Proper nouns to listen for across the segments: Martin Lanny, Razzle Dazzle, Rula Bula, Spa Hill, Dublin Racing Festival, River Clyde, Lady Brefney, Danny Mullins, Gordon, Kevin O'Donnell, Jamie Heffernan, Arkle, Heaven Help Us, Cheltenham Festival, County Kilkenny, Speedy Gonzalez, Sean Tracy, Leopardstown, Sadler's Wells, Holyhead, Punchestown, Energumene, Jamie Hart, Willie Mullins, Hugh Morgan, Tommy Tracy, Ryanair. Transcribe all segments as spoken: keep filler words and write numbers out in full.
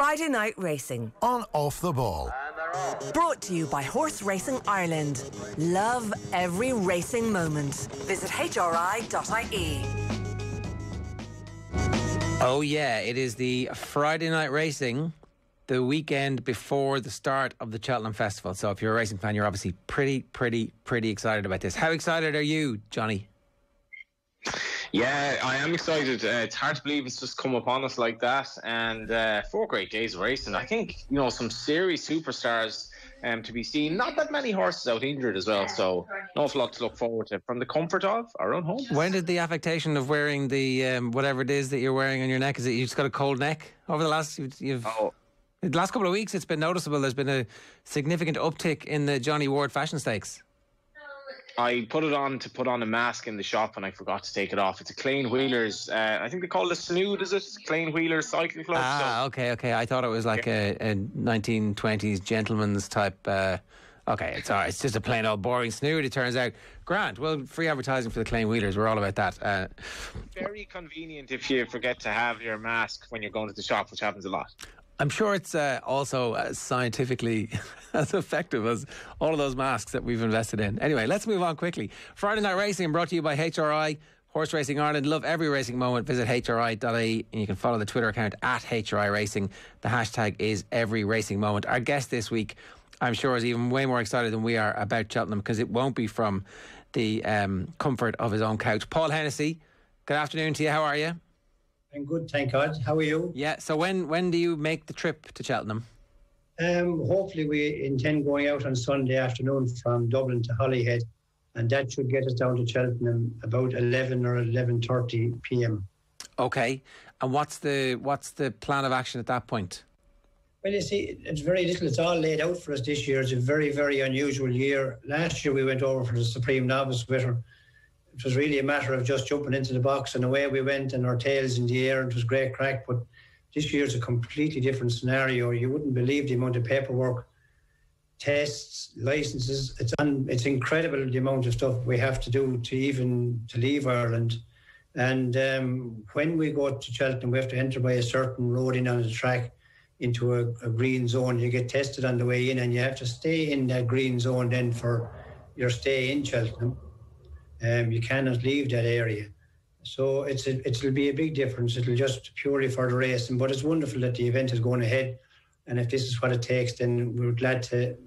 Friday night racing on Off the Ball. Brought to you by Horse Racing Ireland. Love every racing moment. Visit H R I dot I E. Oh yeah, it is the Friday night racing, the weekend before the start of the Cheltenham Festival. So if you're a racing fan, you're obviously pretty, pretty, pretty excited about this. How excited are you, Johnny? Yeah, I am excited. Uh, it's hard to believe it's just come upon us like that. And uh, four great days of racing. I think, you know, some serious superstars um, to be seen. Not that many horses out injured as well. So an awful lot to look forward to from the comfort of our own home. When did the affectation of wearing the um, whatever it is that you're wearing on your neck, is it you just got a cold neck over the last you've, you've oh. the last couple of weeks? It's been noticeable. There's been a significant uptick in the Johnny Ward fashion stakes. I put it on to put on a mask in the shop and I forgot to take it off. It's a Clean Wheelers. Uh, I think they call it a snood, is it? Clean Wheelers Cycling Club. Ah, so. okay, okay. I thought it was like yeah. a, a nineteen twenties gentleman's type. Uh, okay, it's all right. It's just a plain old boring snood, it turns out. Grant, well, free advertising for the Clean Wheelers. We're all about that. Uh, Very convenient if you forget to have your mask when you're going to the shop, which happens a lot. I'm sure it's uh, also uh, scientifically as effective as all of those masks that we've invested in. Anyway, let's move on quickly. Friday Night Racing brought to you by H R I, Horse Racing Ireland. Love every racing moment. Visit H R I dot I E and you can follow the Twitter account at H R I Racing. The hashtag is every racing moment. Our guest this week, I'm sure, is even way more excited than we are about Cheltenham because it won't be from the um, comfort of his own couch. Paul Hennessy, good afternoon to you. How are you? I'm good, thank God. How are you? Yeah, so when, when do you make the trip to Cheltenham? Um, hopefully we intend going out on Sunday afternoon from Dublin to Holyhead, and that should get us down to Cheltenham about eleven or eleven thirty p m Okay, and what's the what's the plan of action at that point? Well, you see, it's very little. It's all laid out for us this year. It's a very, very unusual year. Last year we went over for the Supreme Novices Hurdle. It was really a matter of just jumping into the box and away we went and our tails in the air. It was great crack, but this year's a completely different scenario. You wouldn't believe the amount of paperwork, tests, licenses. It's un- it's incredible the amount of stuff we have to do to even to leave Ireland. And um, when we go to Cheltenham, we have to enter by a certain road in on the track into a, a green zone. You get tested on the way in and you have to stay in that green zone then for your stay in Cheltenham. Um, you cannot leave that area. So it's a, it'll be a big difference. It'll just purely for the racing. But it's wonderful that the event is going ahead. And if this is what it takes, then we're glad to,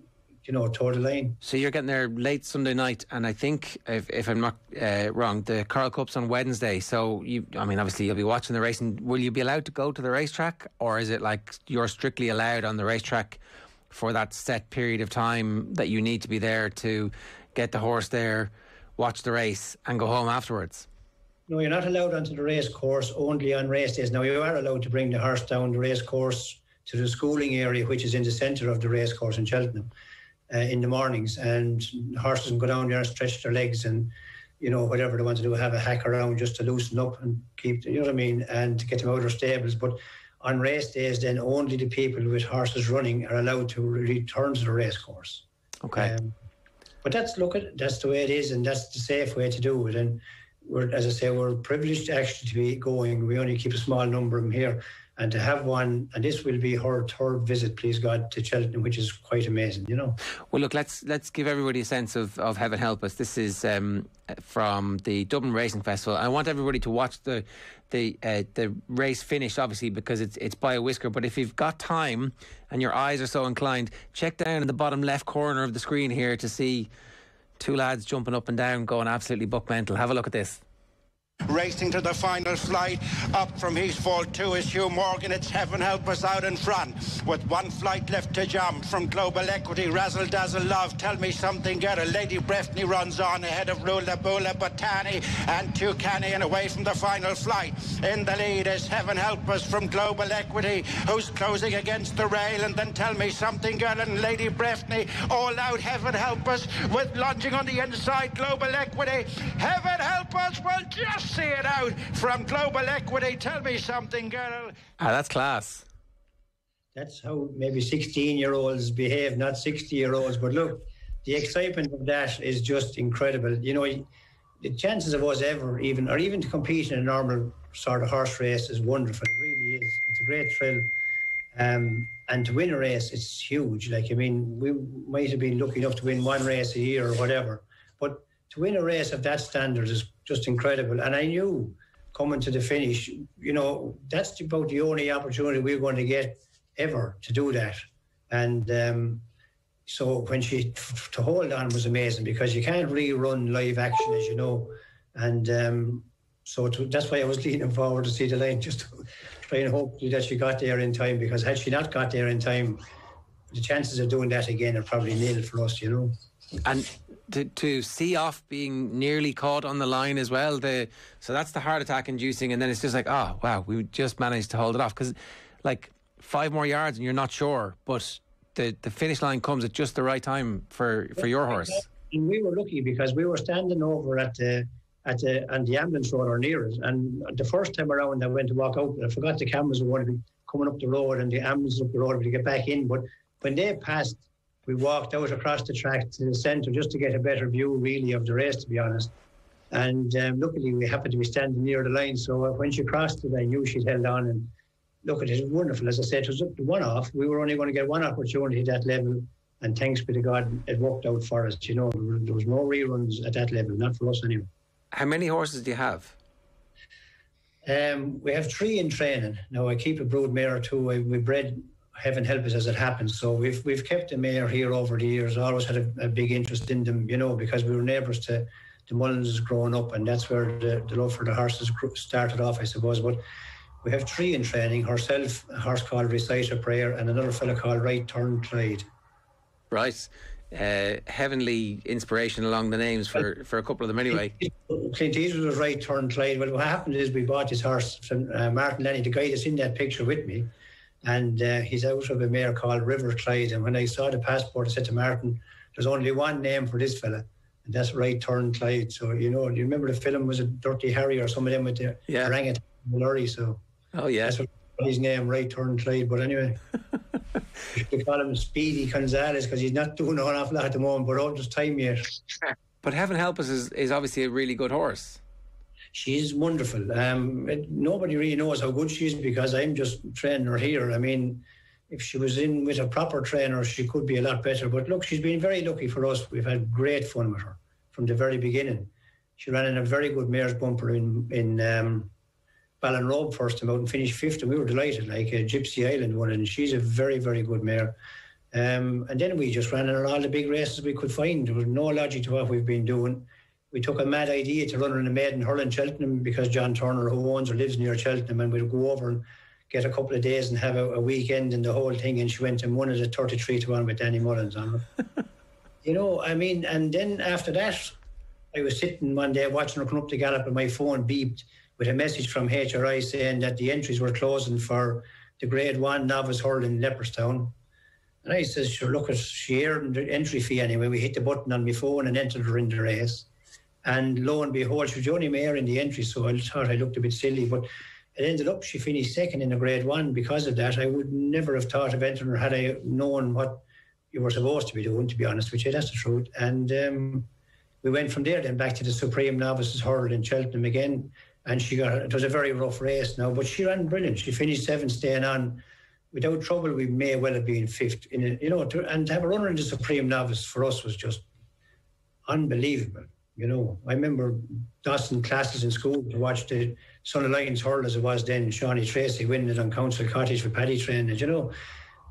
you know, toe the line. So you're getting there late Sunday night. And I think, if, if I'm not uh, wrong, the Carl Cup's on Wednesday. So, you, I mean, obviously you'll be watching the race. And will you be allowed to go to the racetrack? Or is it like you're strictly allowed on the racetrack for that set period of time that you need to be there to get the horse there, watch the race and go home afterwards? No, you're not allowed onto the race course, only on race days. Now, you are allowed to bring the horse down the race course to the schooling area, which is in the centre of the race course in Cheltenham, uh, in the mornings. And horses can go down there and stretch their legs and, you know, whatever they want to do, have a hack around just to loosen up and keep, you know what I mean, and to get them out of their stables. But on race days, then only the people with horses running are allowed to return to the race course. Okay. Um, But that's look at that's the way it is, and that's the safe way to do it. And we're, as I say, we're privileged actually to be going. We only keep a small number of them here, and to have one. And this will be her third visit, please God, to Cheltenham, which is quite amazing, you know. Well, look, let's let's give everybody a sense of, of Heaven Help Us. This is um, from the Dublin Racing Festival. I want everybody to watch the the uh, the race finish, obviously, because it's it's by a whisker. But if you've got time and your eyes are so inclined, check down in the bottom left corner of the screen here to see two lads jumping up and down, going absolutely buck mental. Have a look at this. Racing to the final flight, up from East Vault two is Hugh Morgan. It's Heaven Help Us out in front with one flight left to jump. From Global Equity, Razzle Dazzle, Love, Tell Me Something, Get Her. Lady Brefney runs on ahead of Rula Bula, Botani and Tucani, and away from the final flight. In the lead is Heaven Help Us from Global Equity, who's closing against the rail, and then Tell Me Something, Girl and Lady Brefney. All out Heaven Help Us with lunging on the inside Global Equity. Heaven Help Us will just see it out from Global Equity. Tell Me Something, Girl. Ah, that's class. That's how maybe sixteen-year-olds behave, not sixty-year-olds. But look, the excitement of that is just incredible. You know, the chances of us ever even, or even to compete in a normal sort of horse race is wonderful. It really is. It's a great thrill. Um, and to win a race, it's huge. Like, I mean, we might have been lucky enough to win one race a year or whatever, but to win a race of that standard is just incredible. And I knew coming to the finish, you know, that's about the only opportunity we're going to get ever to do that. And um, so when she, to hold on was amazing, because you can't rerun live action, as you know. And um, so to, that's why I was leaning forward to see the line, just to try and hope that she got there in time, because had she not got there in time, the chances of doing that again are probably nil for us, you know. And to, to see off being nearly caught on the line as well, the so that's the heart attack inducing, and then it's just like, oh wow, we just managed to hold it off, because like five more yards and you're not sure, but the, the finish line comes at just the right time for, for your horse. And we were lucky because we were standing over at the at the, on the ambulance road or near it, and the first time around I went to walk out, I forgot the cameras were going to be coming up the road and the ambulance up the road to get back in, but when they passed, we walked out across the track to the centre just to get a better view, really, of the race, to be honest. And um, luckily, we happened to be standing near the line, so uh, when she crossed it, I knew she'd held on. And look, it is wonderful. As I said, it was one-off. We were only going to get one opportunity at that level, and thanks be to God, it worked out for us. You know, there was no reruns at that level, not for us anyway. How many horses do you have? Um, we have three in training. Now, I keep a brood mare or two. I, we bred... Heaven Help Us as it happens. So we've we've kept a mare here over the years. I always had a, a big interest in them, you know, because we were neighbours to the Mullins growing up, and that's where the, the love for the horses started off, I suppose. But we have three in training: herself, a horse called Recite a Prayer, and another fellow called Right Turn Clyde. Right. Uh, heavenly inspiration along the names for, for a couple of them anyway. Clint Eastwood was Right Turn Clyde. Well, what happened is we bought this horse from uh, Martin Lanny, the guy that's in that picture with me. And uh, he's out of a mare called River Clyde. And when I saw the passport, I said to Martin, there's only one name for this fella, and that's Right Turn Clyde. So, you know, do you remember the film, was it Dirty Harry or some of them with the yeah. orangutan blurry? So, oh, yeah. That's what his name, Right Turn Clyde. But anyway, we call him Speedy Gonzalez because he's not doing an awful lot at the moment, but all this time yet. But Heaven Help Us is, is obviously a really good horse. She's wonderful. Um, it, nobody really knows how good she is because I'm just training her here. I mean, if she was in with a proper trainer, she could be a lot better. But look, she's been very lucky for us. We've had great fun with her from the very beginning. She ran in a very good mare's bumper in in um, Ballinrobe first time out and finished fifth, and we were delighted. Like a Gypsy Island one, and she's a very, very good mare. Um, and then we just ran in all the big races we could find. There was no logic to what we've been doing. We took a mad idea to run her in a maiden hurl in Cheltenham because John Turner, who owns or lives near Cheltenham, and we'd go over and get a couple of days and have a, a weekend and the whole thing. And she went and won it at thirty-three to one with Danny Mullins on her. You know, I mean, and then after that, I was sitting one day watching her come up the gallop, and my phone beeped with a message from H R I saying that the entries were closing for the Grade One Novice Hurl in Leopardstown. And I says, sure, look, she earned the entry fee anyway. We hit the button on my phone and entered her in the race. And lo and behold, she was the only mare in the entry, so I thought I looked a bit silly. But it ended up she finished second in a Grade One because of that. I would never have thought of entering her had I known what you were supposed to be doing, to be honest with you. That's the truth. And um, we went from there then back to the Supreme Novices Hurdle in Cheltenham again. And she got, it was a very rough race now, but she ran brilliant. She finished seventh, staying on. Without trouble, we may well have been fifth. In a, you know, to, and to have a runner in the Supreme Novice for us was just unbelievable. You know, I remember dusting classes in school to watch the Son of Lions hurl as it was then, Shawnee Tracy winning it on Council Cottage with Paddy Train, you know.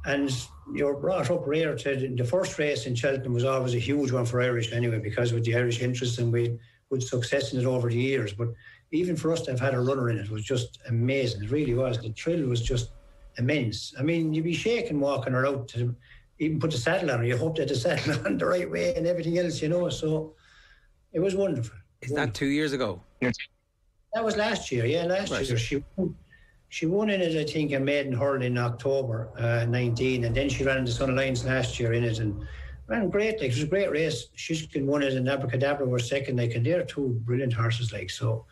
And you're brought up rare to the first race in Cheltenham was always a huge one for Irish anyway, because with the Irish interest and we good success in it over the years. But even for us to have had a runner in it was just amazing. It really was. The thrill was just immense. I mean, you'd be shaking walking her out to even put the saddle on her. You hope that the saddle on the right way and everything else, you know. So it was wonderful. Is wonderful. That two years ago? Yes. That was last year, yeah, last right. year. She won, she won in it, I think, a maiden hurl in October uh, nineteen, and then she ran in the Sun Alliance last year in it, and ran great. Like, it was a great race. Shishkin won it, and Abracadabra were second. Like, and they're two brilliant horses, like, so.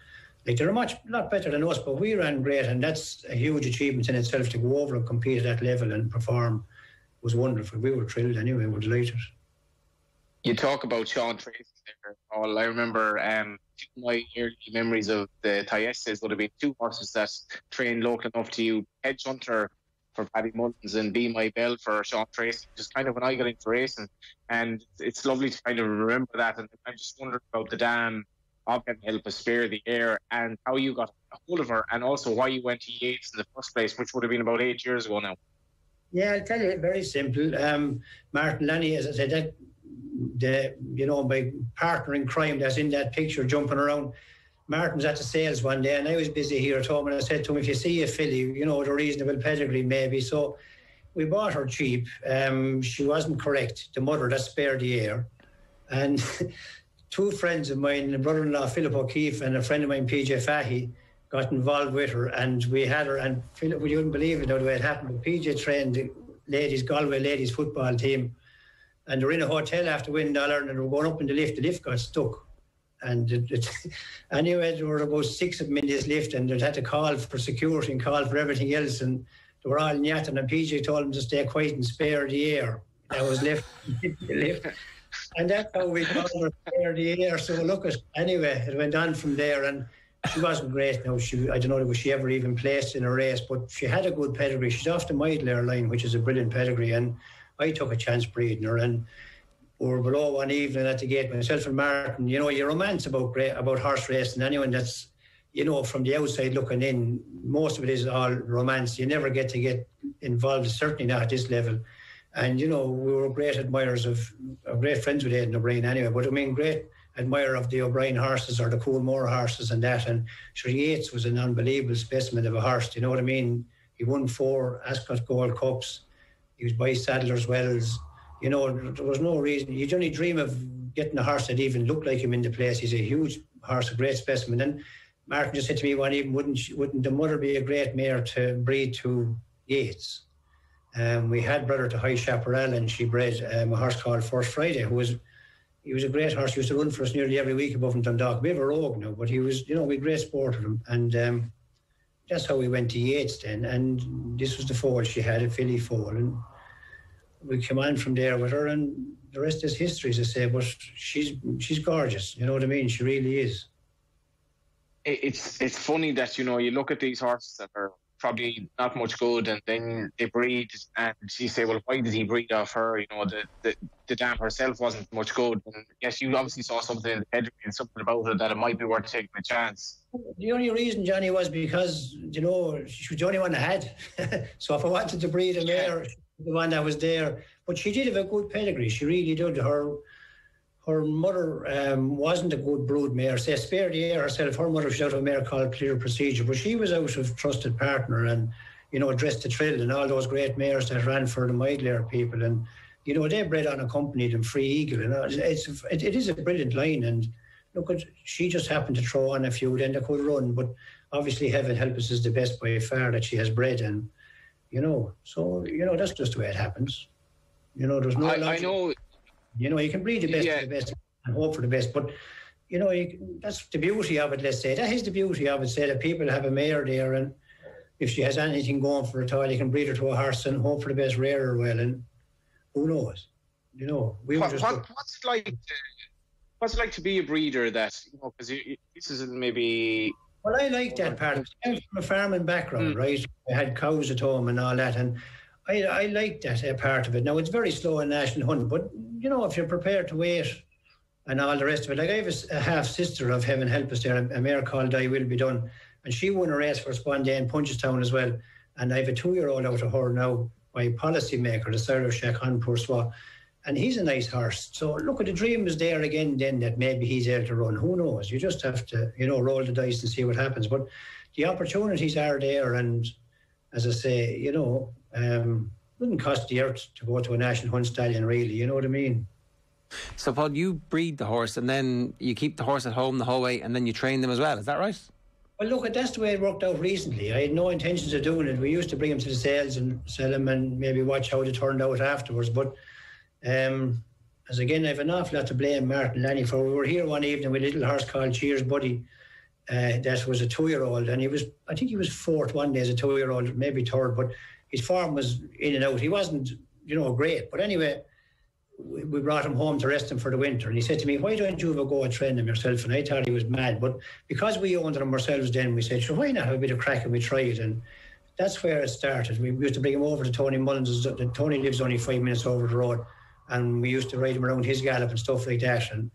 Like, they're much, lot better than us, but we ran great, and that's a huge achievement in itself to go over and compete at that level and perform. It was wonderful. We were thrilled anyway. We were delighted. You talk about Sean Tracy there, Paul. I remember um, my early memories of the Thyestes would have been two horses that trained local enough to you, Hedgehunter for Paddy Mullins and Be My Bell for Sean Tracy, just kind of when I got into racing. And it's lovely to kind of remember that. And I just wondered about the dam of Heaven Help Us, Spare the Air, and how you got a hold of her, and also why you went to Yates in the first place, which would have been about eight years ago now. Yeah, I'll tell you, very simple. Um, Martin Lanny, as I said, that, the, you know, my partner in crime that's in that picture jumping around, Martin was at the sales one day and I was busy here at home, and I said to him, if you see a filly, you know, the reasonable pedigree maybe. So we bought her cheap. Um, she wasn't correct, the mother that spared the air. And two friends of mine, a brother-in-law, Philip O'Keefe, and a friend of mine, P J Fahy, got involved with her, and we had her, and Philip, you wouldn't believe it the way it happened, but P J trained the ladies, Galway ladies football team, and they're in a hotel after winning all Ireland, and they were going up in the lift, the lift got stuck. And it, it, anyway, there were about six of them in this lift, and they had to call for security and call for everything else, and they were all yapping, and P J told them to stay quiet and spare the air. That was left, the lift. And that's how we called her Spare the Air. So look, at, anyway, it went on from there, and she wasn't great now. She, I don't know if she ever even placed in a race, but she had a good pedigree. She's off the Mile Airline, which is a brilliant pedigree, and I took a chance breeding her, and we were below one evening at the gate, myself and Martin. You know, your romance about about horse racing, anyone that's, you know, from the outside looking in, most of it is all romance. You never get to get involved, certainly not at this level. And, you know, we were great admirers of, uh, great friends with Aidan O'Brien anyway, but I mean, great admirer of the O'Brien horses or the Coolmore horses and that. And sure, Yates was an unbelievable specimen of a horse, do you know what I mean? He won four Ascot Gold Cups. He was by Sadler's Wells. You know, there was no reason. You'd only dream of getting a horse that even looked like him in the place. He's a huge horse, a great specimen. And Martin just said to me one evening, wouldn't, she, wouldn't the mother be a great mare to breed to Yates? Um, we had brought her to High Chaparral, and she bred um, a horse called First Friday, who was, he was a great horse. He used to run for us nearly every week above in Dundalk. We have a rogue now, but he was, you know, we great sported him. And um, that's how we went to Yates then. And this was the foal she had, a filly foal. And we came on from there with her, and the rest is history, as I say. But she's, she's gorgeous, you know what I mean? She really is. It's, it's funny that, you know, you look at these horses that are probably not much good, and then they breed, and you say, well, why did he breed off her? You know, the, the, the dam herself wasn't much good. And yes, you obviously saw something in the pedigree and something about her that it might be worth taking a chance. The only reason, Johnny, was because, you know, she was the only one I had. So if I wanted to breed a mare, yeah, the one that was there. But she did have a good pedigree. She really did. Her, her mother um, wasn't a good brood mare. Say, Spare the Air herself, her mother was out of a mare called Clear Procedure, but she was out of Trusted Partner and, you know, Dressed to Trill and all those great mares that ran for the Mile Air people. And, you know, they bred unaccompanied and Free Eagle. And it's, it's, it, it is a brilliant line. And look, at, she just happened to throw on a few then that could run. But obviously, Heaven Help Us is the best by far that she has bred. And, you know, so, you know, that's just the way it happens. You know, there's no... I, I know... You know, you can breed the best, yeah, of the best and hope for the best, but, you know, you can, that's the beauty of it, let's say. That is the beauty of it, say, that people have a mare there, and if she has anything going for her at all, you can breed her to a horse and hope for the best, rear her well, and who knows? You know, we what, just what, what's it like to, what's it like to be a breeder that, you know, because this is maybe... Well, I like that part. I'm from a farming background, mm. right? I had cows at home and all that, and I, I like that uh, part of it. Now, it's very slow in National Hunt, but, you know, if you're prepared to wait and all the rest of it. Like, I have a, a half-sister of Heaven Help Us there, a, a mare called I Will Be Done, and she won a race for us one day in Punchestown as well. And I have a two-year-old out of her now, my policymaker, the sire of Chacon Poursois, and he's a nice horse. So, look, the dream is there again then that maybe he's able to run. Who knows? You just have to, you know, roll the dice and see what happens. But the opportunities are there, and as I say, you know... Um, wouldn't cost the earth to go to a National Hunt stallion, really, you know what I mean? So, Paul, you breed the horse and then you keep the horse at home the whole way and then you train them as well, is that right? Well, look, that's the way it worked out recently. I had no intentions of doing it. We used to bring them to the sales and sell them and maybe watch how they turned out afterwards. But, um, as again, I have an awful lot to blame Martin Lanny for. We were here one evening with a little horse called Cheers Buddy. Uh, that was a two-year-old, and he was, I think he was fourth one day as a two-year-old, maybe third, but his form was in and out. He wasn't, you know, great. But anyway, we brought him home to rest him for the winter. And he said to me, why don't you have a go at training him yourself? And I thought he was mad. But because we owned him ourselves then, we said, sure, why not have a bit of crack? And we tried. And that's where it started. We used to bring him over to Tony Mullins. Tony lives only five minutes over the road, and we used to ride him around his gallop and stuff like that. And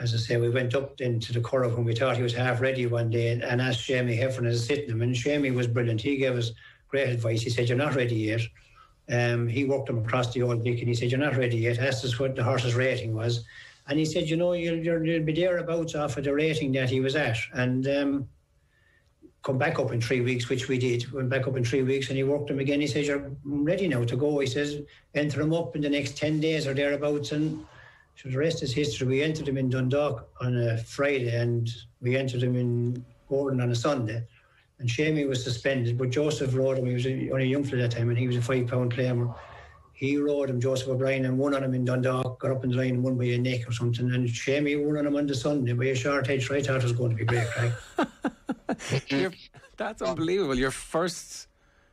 as I say, we went up into the curve when we thought he was half ready one day, and, and asked Jamie Heffernan to sit him. And Jamie was brilliant. He gave us great advice. He said, "You're not ready yet." Um, he walked him across the old dick, and he said, "You're not ready yet." Asked us what the horse's rating was, and he said, "You know, you'll, you'll be thereabouts off of the rating that he was at." And um, come back up in three weeks, which we did. Went back up in three weeks and he worked him again. He says, "You're ready now to go." He says, "Enter him up in the next ten days or thereabouts." And so the rest is history. We entered him in Dundalk on a Friday and we entered him in Gordon on a Sunday. And Shamey was suspended, but Joseph rode him. He was only a young fella at that time and he was a five pound claimer. He rode him, Joseph O'Brien, and won on him in Dundalk, got up in the line and won by a neck or something. And Shamey won on him on the Sunday by a short edge. I thought it was going to be great crack. You're, that's unbelievable. Your first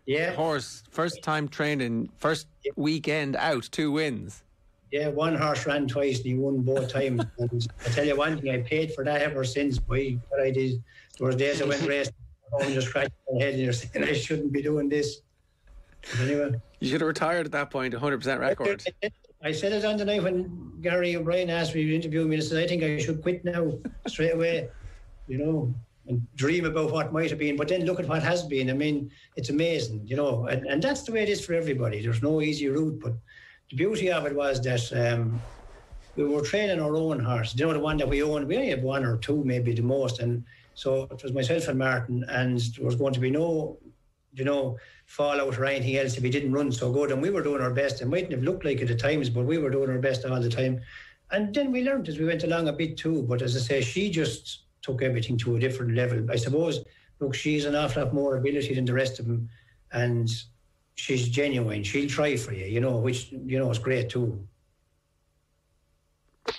yeah. horse, first time training, first yeah. weekend out, two wins. Yeah, one horse ran twice and he won both times. And I tell you one thing, I paid for that ever since. Boy, what I did, there were days I went racing and just scratching my head and you're saying I shouldn't be doing this. But anyway, you should have retired at that point. One hundred percent record. I said it on the night when Gary O'Brien asked me to interview me and said, "I think I should quit now straight away," you know, and dream about what might have been, but then look at what has been. I mean, it's amazing, you know, and, and that's the way it is for everybody. There's no easy route, but the beauty of it was that um, we were training our own horse. You know, the one that we owned, we only had one or two, maybe the most, and so it was myself and Martin, and there was going to be no, you know, fallout or anything else if he didn't run so good, and we were doing our best. It mightn't have looked like it at times, but we were doing our best all the time, and then we learned as we went along a bit too, but as I say, she just took everything to a different level. I suppose, look, she's an awful lot more ability than the rest of them, and she's genuine. She'll try for you, you know, which, you know, is great too.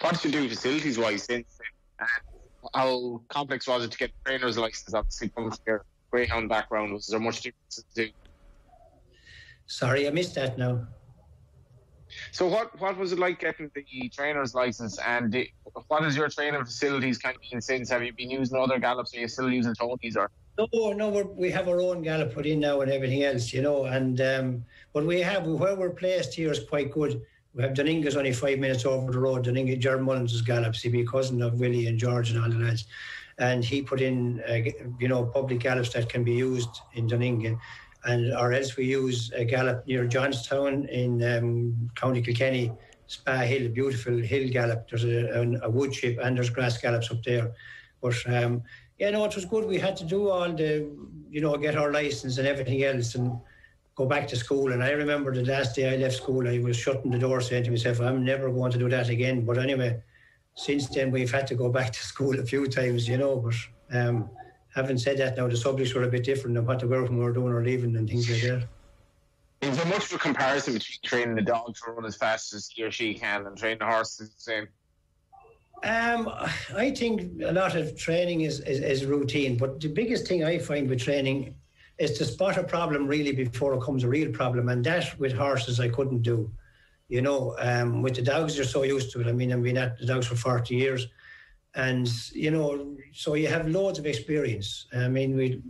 What did you do facilities-wise since? Uh, how complex was it to get a trainer's license? Obviously, from your greyhound background, was there much difference to do? Sorry, I missed that now. So what, what was it like getting the trainer's license, and it, what has your training facilities kind of been since? Have you been using other gallops? Are you still using Tony's? Or no, no, we're, we have our own gallop put in now and everything else, you know. And um, but we have where we're placed here is quite good. We have Dunninga's only five minutes over the road. Dunninga, George Mullins' gallops. He'd be a cousin of Willie and George and all the lads, and he put in uh, you know, public gallops that can be used in Dunninga. And or else we use a gallop near Johnstown in um, County Kilkenny, Spa Hill, a beautiful hill gallop. There's a, a, a wood chip and there's grass gallops up there. But um, yeah, no, it was good. We had to do all the, you know, get our license and everything else and go back to school. And I remember the last day I left school, I was shutting the door saying to myself, I'm never going to do that again. But anyway, since then we've had to go back to school a few times, you know, but... Um, having said that now, the subjects were a bit different than what they were when we were doing or leaving and things like that. Is there much of a comparison between training the dog to run as fast as he or she can and training the horse to do the same? Um, I think a lot of training is, is, is routine, but the biggest thing I find with training is to spot a problem really before it comes a real problem, and that with horses I couldn't do. You know, um, with the dogs you're so used to it. I mean, I've been at the dogs for forty years. And, you know, so you have loads of experience. I mean, we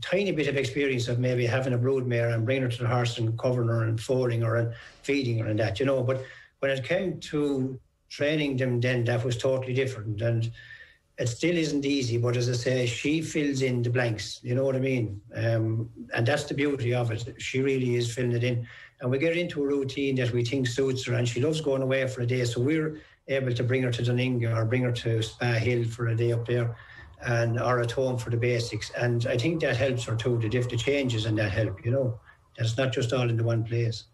tiny bit of experience of maybe having a broodmare and bringing her to the horse and covering her and foaling her and feeding her and that, you know. But when it came to training them, then that was totally different. And it still isn't easy. But as I say, she fills in the blanks, you know what I mean? Um, and that's the beauty of it. She really is filling it in. And we get into a routine that we think suits her, and she loves going away for a day. So we're able to bring her to Dunninga or bring her to Spa Hill for a day up there, and or at home for the basics. And I think that helps her too, the, the changes and that help, you know. That's not just all in the one place.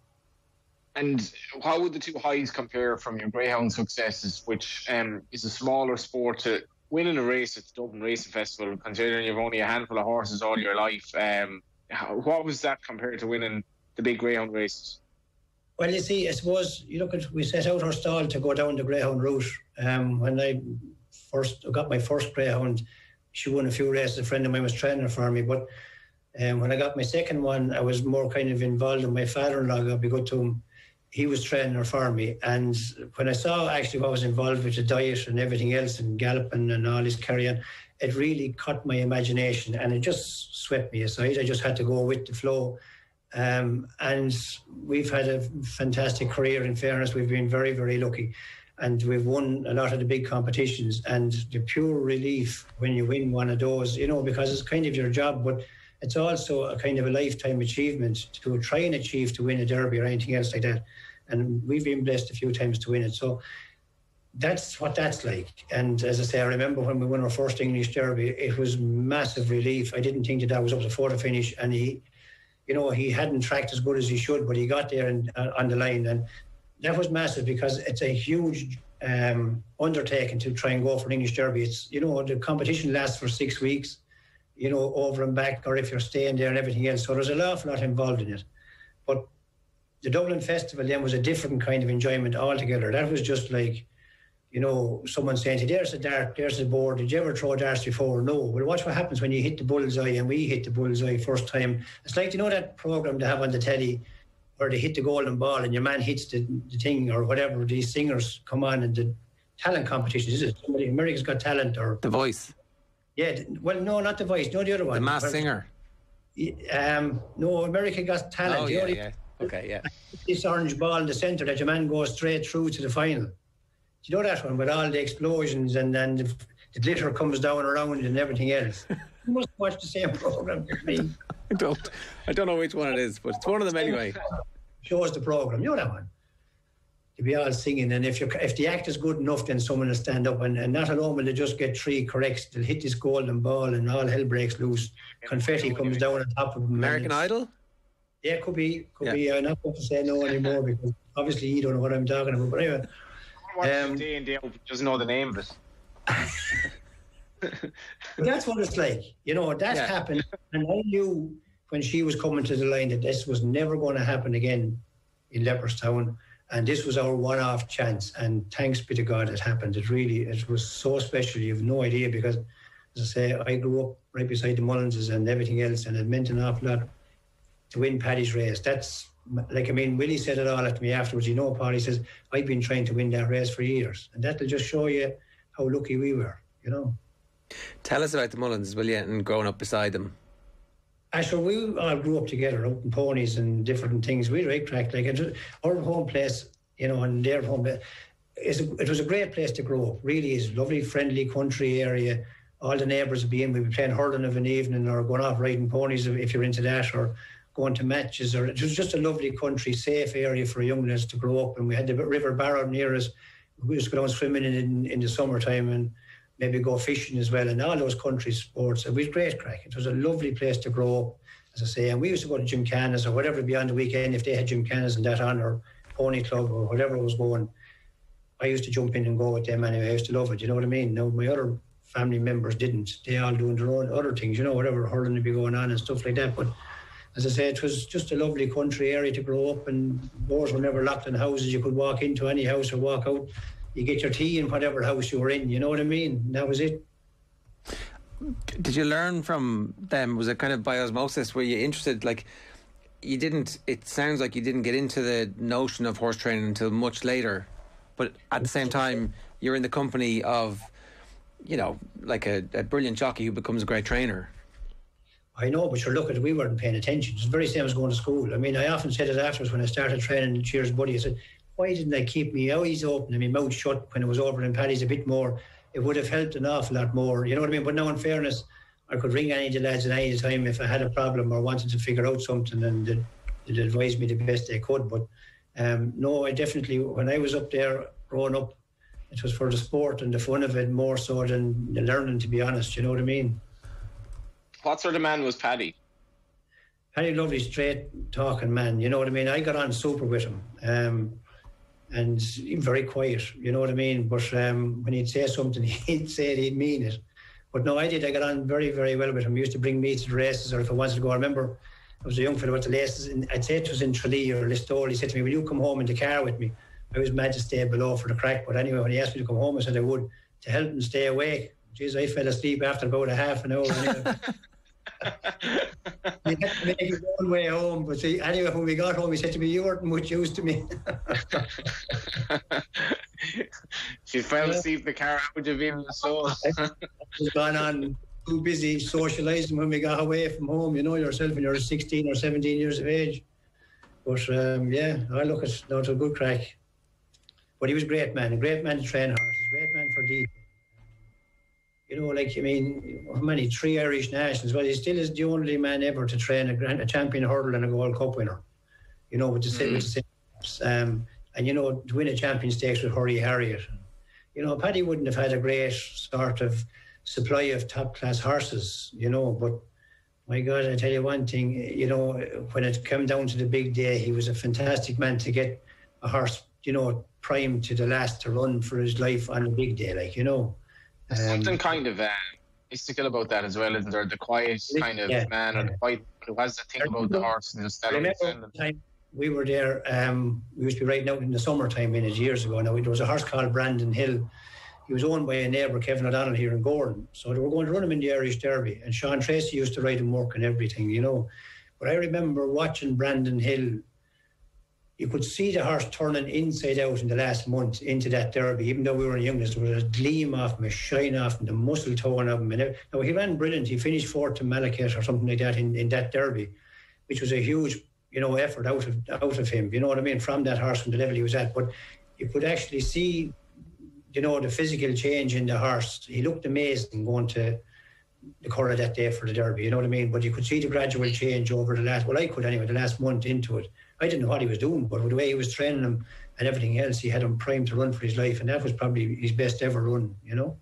And how would the two highs compare from your greyhound successes, which um, is a smaller sport, to winning a race at the Dublin Racing Festival, considering you've only a handful of horses all your life? Um, how, what was that compared to winning the big greyhound races? Well, you see, I suppose, you look at, we set out our stall to go down the greyhound route. Um, when I first got my first greyhound, she won a few races. A friend of mine was training her for me. But um, when I got my second one, I was more kind of involved in my father-in-law. I'll be good to him. He was training her for me. And when I saw actually what was involved with the diet and everything else and galloping and all this carry on, it really caught my imagination and it just swept me aside. I just had to go with the flow. Um, and we've had a fantastic career, in fairness. We've been very, very lucky. And we've won a lot of the big competitions. And the pure relief when you win one of those, you know, because it's kind of your job, but it's also a kind of a lifetime achievement to try and achieve to win a derby or anything else like that. And we've been blessed a few times to win it. So that's what that's like. And as I say, I remember when we won our first English derby, it was massive relief. I didn't think that that was up to four to finish. And he, you know, he hadn't tracked as good as he should, but he got there and, uh, on the line. And that was massive because it's a huge um, undertaking to try and go for an English derby. It's, you know, the competition lasts for six weeks, you know, over and back, or if you're staying there and everything else. So there's an awful lot involved in it. But the Dublin Festival then was a different kind of enjoyment altogether. That was just like, you know, someone saying to you, there's a dart, there's a board. Did you ever throw darts before? No. Well, watch what happens when you hit the bullseye, and we hit the bullseye first time. It's like, you know, that program they have on the telly where they hit the golden ball and your man hits the, the thing or whatever. These singers come on and the talent competition. Is it somebody, America's Got Talent or The Voice? Yeah. Well, no, not The Voice. No, the other one. The Masked Singer. Um, no, America Got Talent. Oh, yeah, only, yeah. Okay, yeah. This orange ball in the centre that your man goes straight through to the final. Do you know that one with all the explosions and then the, the glitter comes down around and everything else? You must watch the same programme with me. I don't. I don't know which one it is, but it's one of them anyway. Shows the programme. You know that one? They'll be all singing, and if you if the act is good enough, then someone will stand up, and, and not alone will they just get three corrects. They'll hit this golden ball and all hell breaks loose. Confetti comes down on top of them. American Idol? Yeah, could be. Could yeah. be. I'm not going to say no anymore because obviously you don't know what I'm talking about. But anyway. Um, day in, day out, doesn't know the name of it. That's what it's like, you know. That yeah. happened, and I knew when she was coming to the line that this was never going to happen again in Leopardstown, and this was our one-off chance. And thanks be to God, it happened. It really, it was so special. You have no idea, because, as I say, I grew up right beside the Mullinses and everything else, and it meant an awful lot to win Paddy's race. That's. Like, I mean, Willie said it all at me afterwards. You know, Paul, he says, I've been trying to win that race for years. And that'll just show you how lucky we were, you know. Tell us about the Mullins, will you, and growing up beside them? Actually, we all grew up together, out in ponies and different things. We right cracked, like, and our home place, you know, and their home place. It was a great place to grow up, really is. Lovely, friendly country area. All the neighbours would be in. We'd be playing hurling of an evening or going off riding ponies if you're into that, or going to matches, or it was just a lovely country, safe area for young lads to grow up. And we had the River Barrow near us. We used to go down swimming in, in, in the summertime and maybe go fishing as well, and all those country sports. It was great crack. It was a lovely place to grow up, as I say. And we used to go to gymkhanas or whatever beyond the weekend if they had gymkhanas and that on, or pony club or whatever was going. I used to jump in and go with them anyway. I used to love it, you know what I mean? Now, my other family members didn't. They all doing their own other things, you know, whatever hurling would be going on and stuff like that. But as I say, it was just a lovely country area to grow up, and doors were never locked in houses. You could walk into any house or walk out. You get your tea in whatever house you were in, you know what I mean? And that was it. Did you learn from them? Was it kind of by osmosis? Were you interested? Like, you didn't, it sounds like you didn't get into the notion of horse training until much later, but at the same time, you're in the company of, you know, like a, a brilliant jockey who becomes a great trainer. I know, but sure, look at it, we weren't paying attention. It's the very same as going to school. I mean, I often said it afterwards when I started training Cheers Buddy. I said, why didn't I keep my eyes open and my mouth shut when it was over in Paddy's a bit more? It would have helped an awful lot more, you know what I mean? But now, in fairness, I could ring any of the lads at any time if I had a problem or wanted to figure out something, and they'd, they'd advise me the best they could. But um, no, I definitely, when I was up there growing up, it was for the sport and the fun of it more so than the learning, to be honest, you know what I mean? What sort of man was Paddy? Paddy, lovely, straight-talking man, you know what I mean? I got on super with him, um, and he was very quiet, you know what I mean? But um, when he'd say something, he'd say it, he'd mean it. But no, I did. I got on very, very well with him. He used to bring me to the races, or if I wanted to go, I remember I was a young fellow at the races, and I'd say it was in Tralee or Listowel. He said to me, will you come home in the car with me? I was mad to stay below for the crack, but anyway, when he asked me to come home, I said I would, to help him stay awake. Jeez, I fell asleep after about a half an hour. Anyway. He had to make his own way home, but see, anyway, when we got home, he said to me, you weren't much used to me. She fell yeah. asleep the car out of him. So she's gone on too busy socialising when we got away from home, you know yourself, when you're sixteen or seventeen years of age. But um, yeah, I look at not a good crack. But he was a great man, a great man to train horses, a great man for the, you know, like, I mean, how many? Three Irish nationals. Well, he still is the only man ever to train a, grand, a champion hurdle and a Gold Cup winner, you know, with the same. Mm-hmm. Um, and, you know, to win a champion stakes with Hurry Harriet. You know, Paddy wouldn't have had a great sort of supply of top-class horses, you know, but my God, I tell you one thing, you know, when it came down to the big day, he was a fantastic man to get a horse, you know, primed to the last to run for his life on a big day, like, you know. Um, something kind of uh, mystical about that as well, isn't there? The quiet kind of yeah, man, or the quiet who has to think about the horse and just. I remember the time we were there, um, we used to be riding out in the summertime in it years ago. Now, there was a horse called Brandon Hill. He was owned by a neighbour, Kevin O'Donnell, here in Gordon. So they were going to run him in the Irish Derby. And Sean Tracy used to ride him work and everything, you know. But I remember watching Brandon Hill. You could see the horse turning inside out in the last month into that Derby. Even though we were in youngest, there was a gleam off him, a shine off him, the muscle tone of him. And now, he ran brilliant. He finished fourth to Malachet or something like that in, in that Derby, which was a huge, you know, effort out of out of him, you know what I mean, from that horse, from the level he was at. But you could actually see, you know, the physical change in the horse. He looked amazing going to the colour that day for the Derby, you know what I mean? But you could see the gradual change over the last, well, I could anyway, the last month into it. I didn't know what he was doing, but with the way he was training him and everything else, he had him primed to run for his life, and that was probably his best ever run, you know?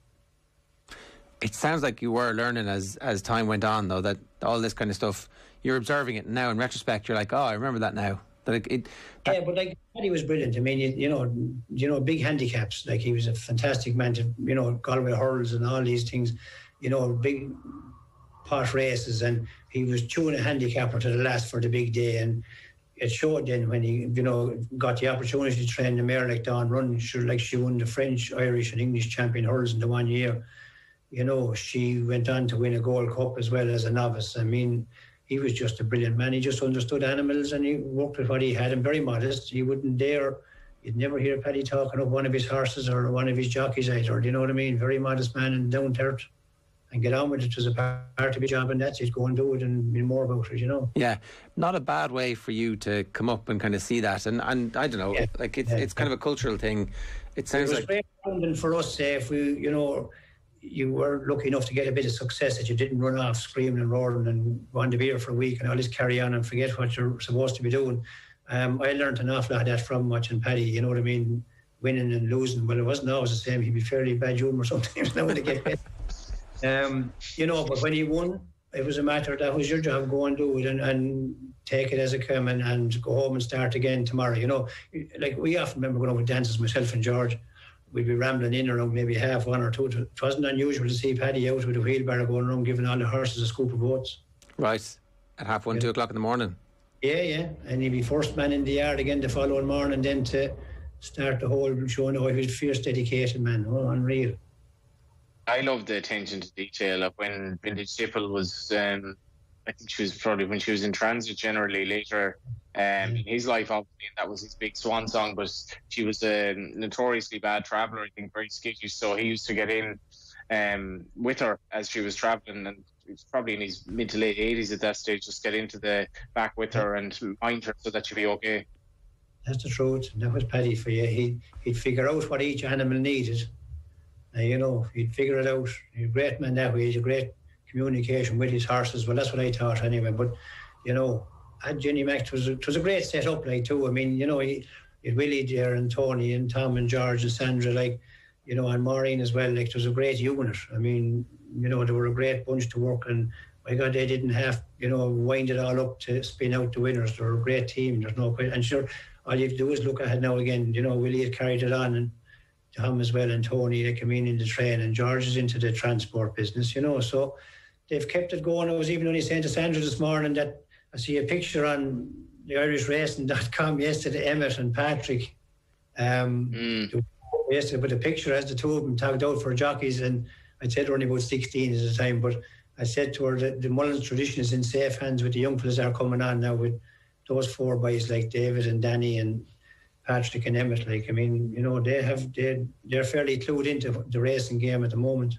It sounds like you were learning as, as time went on, though, that all this kind of stuff, you're observing it now in retrospect. You're like, oh, I remember that now. That it, it, that yeah, but like Paddy was brilliant. I mean, you, you know, you know, big handicaps. Like, he was a fantastic man to, you know, Galway hurdles and all these things. You know, big pot races, and he was chewing a handicapper to the last for the big day. And it showed then when he, you know, got the opportunity to train the mare like Dawn Run. She, like she won the French, Irish, and English champion hurdles in the one year. You know, she went on to win a Gold Cup as well as a novice. I mean, he was just a brilliant man. He just understood animals and he worked with what he had, and very modest. He wouldn't dare, you'd never hear Paddy talking of one of his horses or one of his jockeys either. Do you know what I mean? Very modest man and down to earth. And get on with it. It was a part of his job, and that's it. Go and do it and be more about it, you know. Yeah. Not a bad way for you to come up and kind of see that. And, and I don't know, yeah. like it's, yeah. it's kind of a cultural thing. It sounds it was like. Great for us, say, if we, you know, you were lucky enough to get a bit of success, that you didn't run off screaming and roaring and want to be here for a week and all this carry on and forget what you're supposed to be doing. Um, I learned an awful lot of that from watching Paddy, you know what I mean? Winning and losing. Well, it wasn't always the same. He'd be fairly bad humour sometimes now to get hit. Um, you know, but when he won, it was a matter that was your job, go and do it and, and take it as it came, and, and go home and start again tomorrow, you know. Like, we often remember going over dances, myself and George, we'd be rambling in around maybe half one or two. It wasn't unusual to see Paddy out with a wheelbarrow going around giving all the horses a scoop of oats. Right, at half one, yeah. two o'clock in the morning. Yeah, yeah, and he'd be first man in the yard again the following morning, then to start the whole show. No, he was a fierce, dedicated man. Oh, unreal. I love the attention to detail of when Vintage Tipple was, um, I think she was probably when she was in transit generally later. Um, in his life, obviously, and that was his big swan song, but she was a notoriously bad traveller, I think, very skittish, so he used to get in um, with her as she was travelling, and he was probably in his mid to late eighties at that stage, just get into the back with her and mind her so that she'd be okay. That's the truth, and that was Paddy for you. He'd, he'd figure out what each animal needed, and, you know, he'd figure it out. He's a great man that way, he's a great communication with his horses, well, that's what I thought anyway, but, you know, At Jenny Mac, it was, a, it was a great set-up, like, too. I mean, you know, he, he had Willie there and Tony and Tom and George and Sandra, like, you know, and Maureen as well. Like, it was a great unit. I mean, you know, they were a great bunch to work, and, my God, they didn't have, you know, wind it all up to spin out the winners. They were a great team. There's no question. And sure, all you have to do is look ahead now again. You know, Willie had carried it on, and Tom as well, and Tony, they came in in the train, and George is into the transport business, you know. So they've kept it going. I was even only saying to Sandra this morning that, I see a picture on the Irish Racing dot com yesterday, Emmett and Patrick. Um, mm. Yesterday, but the picture has the two of them tagged out for jockeys, and I said they're only about sixteen at the time, but I said to her that the Mullins tradition is in safe hands with the young fellas that are coming on now, with those four boys like David and Danny and Patrick and Emmett, like, I mean, you know, they have, they, they're fairly clued into the racing game at the moment.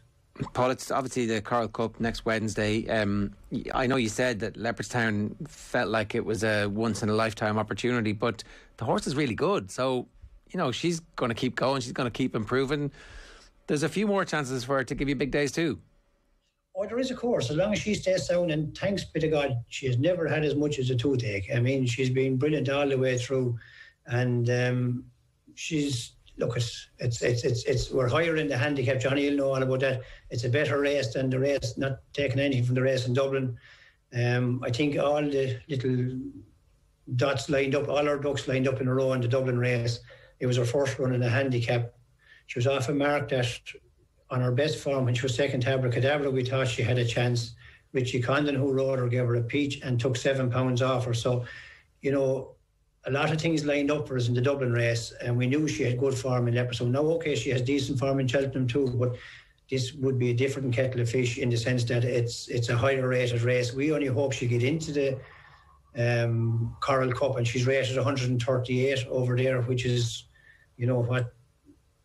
Paul, it's obviously the Coral Cup next Wednesday. Um, I know you said that Leopardstown felt like it was a once-in-a-lifetime opportunity, but the horse is really good. So, you know, she's going to keep going. She's going to keep improving. There's a few more chances for her to give you big days too. Oh, there is, of course. As long as she stays sound, and thanks be to God, she has never had as much as a toothache. I mean, she's been brilliant all the way through. And um, she's... Look, it's, it's it's it's it's we're higher in the handicap. Johnny will know all about that. It's a better race than the race. Not taking anything from the race in Dublin. Um, I think all the little dots lined up, all our ducks lined up in a row in the Dublin race. It was her first run in the handicap. She was off a mark that, on her best form, when she was second to Abracadabra, we thought she had a chance. Richie Condon, who rode her, gave her a peach and took seven pounds off her. So, you know, a lot of things lined up for us in the Dublin race, and we knew she had good form in Leopardstown. Now, okay, she has decent form in Cheltenham too, but this would be a different kettle of fish in the sense that it's it's a higher rated race. We only hope she get into the um, Coral Cup, and she's rated one hundred thirty-eight over there, which is, you know, what,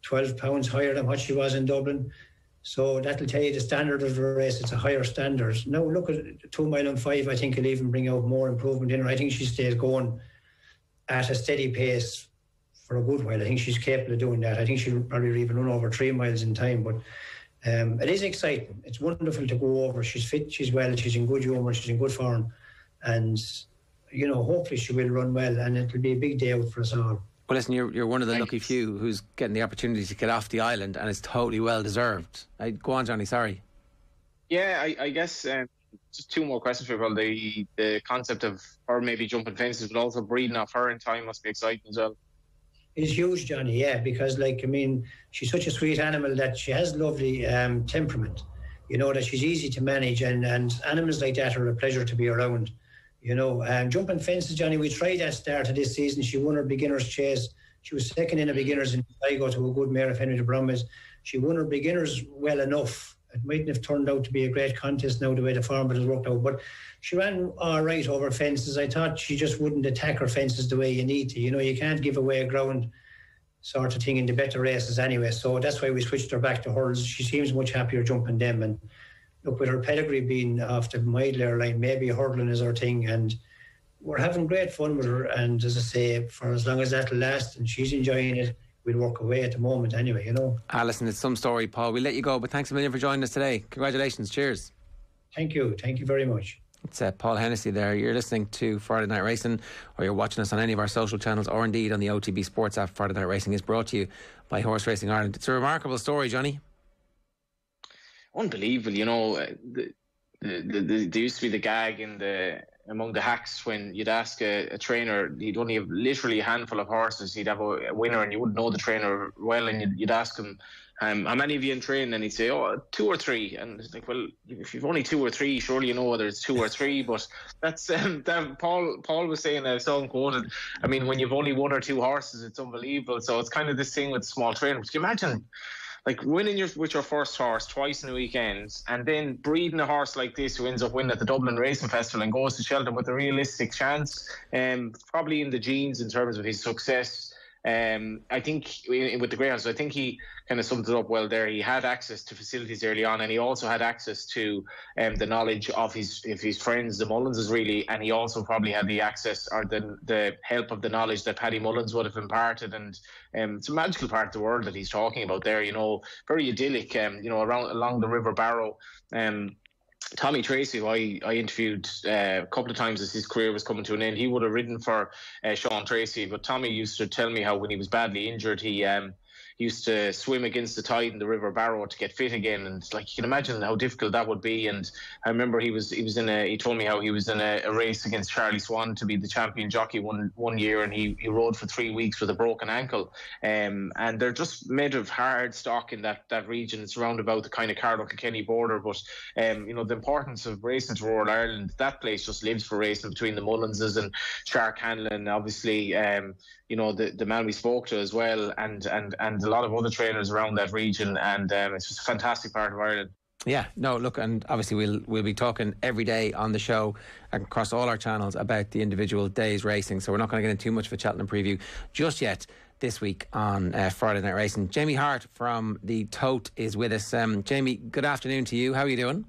twelve pounds higher than what she was in Dublin. So that'll tell you the standard of the race. It's a higher standard. Now, look at two mile and five. I think it'll even bring out more improvement in her. I think she stays going at a steady pace for a good while. I think she's capable of doing that. I think she'll probably even run over three miles in time, but um, it is exciting. It's wonderful to go over. She's fit, she's well, she's in good humour, she's in good form, and, you know, hopefully she will run well, and it'll be a big day out for us all. Well, listen, you're, you're one of the Thanks. lucky few who's getting the opportunity to get off the island, and it's totally well deserved. I, go on, Johnny, sorry. Yeah, I, I guess... Um... Just two more questions for you. Well, the, the concept of her maybe jumping fences, but also breeding off her in time must be exciting as well. It's huge, Johnny, yeah, because, like, I mean, she's such a sweet animal that she has lovely um, temperament. You know, that she's easy to manage, and, and animals like that are a pleasure to be around. You know, um, jumping fences, Johnny, we tried that start of this season. She won her beginner's chase. She was second in a beginner's in Sligo to a good mare of Henry de Bromwich. She won her beginner's well enough. It mightn't have turned out to be a great contest now, the way the form has worked out. But she ran all right over fences. I thought she just wouldn't attack her fences the way you need to. You know, you can't give away a ground sort of thing in the better races anyway. So that's why we switched her back to hurdles. She seems much happier jumping them. And look, with her pedigree being off the mile line, maybe hurdling is her thing. And we're having great fun with her. And as I say, for as long as that'll last and she's enjoying it, we'll walk away at the moment anyway, you know. Ah, listen, it's some story, Paul. We'll let you go, but thanks a million for joining us today. Congratulations. Cheers. Thank you. Thank you very much. It's uh, Paul Hennessy there. You're listening to Friday Night Racing, or you're watching us on any of our social channels, or indeed on the O T B Sports app. Friday Night Racing is brought to you by Horse Racing Ireland. It's a remarkable story, Johnny. Unbelievable, you know. Uh, the, the, the, the, there used to be the gag in the... among the hacks when you'd ask a, a trainer, he'd only have literally a handful of horses, he'd have a, a winner, and you wouldn't know the trainer well, and you'd, you'd ask him, um, how many of you in train? And he'd say, oh, two or three. And it's like, well, if you've only two or three, surely you know whether it's two or three. But that's um, that Paul Paul was saying, I saw him quoted, I mean, when you've only one or two horses, it's unbelievable. So it's kind of this thing with small trainers. Can you imagine, like, winning your, with your first horse twice in the weekends, and then breeding a horse like this who ends up winning at the Dublin Racing Festival and goes to Cheltenham with a realistic chance, um, probably in the genes in terms of his success. Um, I think with the greyhounds, I think he kind of summed it up well there. He had access to facilities early on, and he also had access to um, the knowledge of his if his friends, the Mullinses, really, and he also probably had the access or the the help of the knowledge that Paddy Mullins would have imparted. And um, it's a magical part of the world that he's talking about there. You know, very idyllic. Um, you know, around along the River Barrow. Um, Tommy Tracy, who I, I interviewed uh, a couple of times as his career was coming to an end, he would have ridden for uh, Sean Tracy, but Tommy used to tell me how when he was badly injured, he um, used to swim against the tide in the River Barrow to get fit again. And, like, you can imagine how difficult that would be. And I remember he was he was in a he told me how he was in a, a race against Charlie Swan to be the champion jockey one one year, and he, he rode for three weeks with a broken ankle. Um, and they're just made of hard stock in that that region. It's around about the kind of Carlow-Kilkenny border, but um, you know, the importance of racing to rural Ireland. That place just lives for racing between the Mullinses and Shark Hanlon, obviously. Um, you know, the, the man we spoke to as well, and, and, and a lot of other trainers around that region, and um, it's just a fantastic part of Ireland. Yeah, no, look, and obviously we'll we'll be talking every day on the show and across all our channels about the individual days racing, so we're not going to get into too much of a Cheltenham preview just yet. this week on uh, Friday Night Racing. Jamie Hart from the Tote is with us. Um, Jamie, good afternoon to you. How are you doing?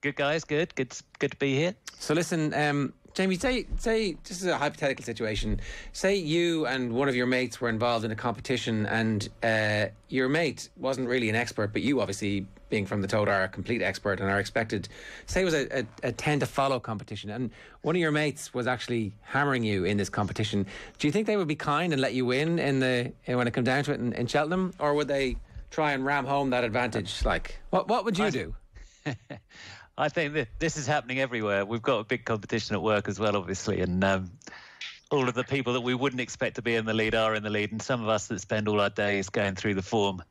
Good, guys. Good. Good. Good to be here. So listen, um, Jamie, say say this is a hypothetical situation. Say you and one of your mates were involved in a competition, and uh, your mate wasn't really an expert, but you, obviously being from the Tote, are a complete expert and are expected. Say it was a, a, a ten to follow competition, and one of your mates was actually hammering you in this competition. Do you think they would be kind and let you win in the when it comes down to it in, in Cheltenham, or would they try and ram home that advantage? Like, what what would you I, do? I think that this is happening everywhere. We've got a big competition at work as well, obviously, and um, all of the people that we wouldn't expect to be in the lead are in the lead, and some of us that spend all our days going through the form,